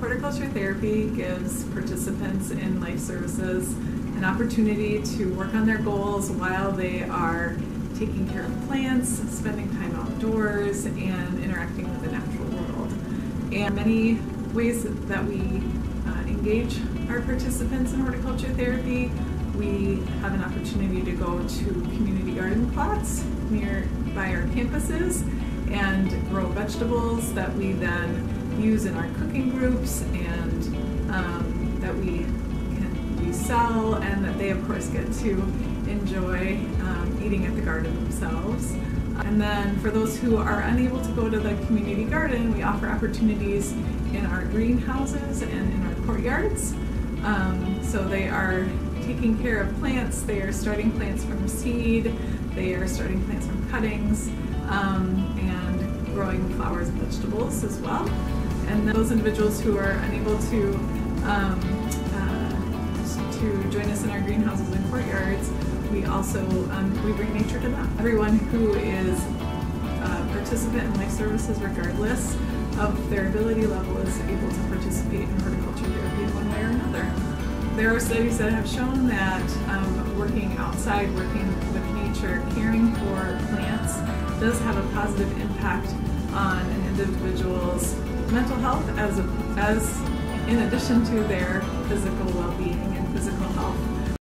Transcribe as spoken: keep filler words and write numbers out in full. Horticulture therapy gives participants in L I F E Services an opportunity to work on their goals while they are taking care of plants, spending time outdoors, and interacting with the natural world. And many ways that we uh, engage our participants in horticulture therapy, we have an opportunity to go to community garden plots nearby our campuses and grow vegetables that we then use in our cooking groups and um, that we can resell, and that they of course get to enjoy um, eating at the garden themselves. And then for those who are unable to go to the community garden, we offer opportunities in our greenhouses and in our courtyards. Um, so they are taking care of plants, they are starting plants from seed, they are starting plants from cuttings, um, and growing flowers and vegetables as well. And then those individuals who are unable to, um, uh, to join us in our greenhouses and courtyards, we also um, we bring nature to them. Everyone who is a participant in L I F E Services, regardless of their ability level, is able to participate in horticulture therapy in one way or another. There are studies that have shown that um, working outside, working with nature, caring for plants does have a positive impact on an individual's mental health as, a, as in addition to their physical well-being and physical health.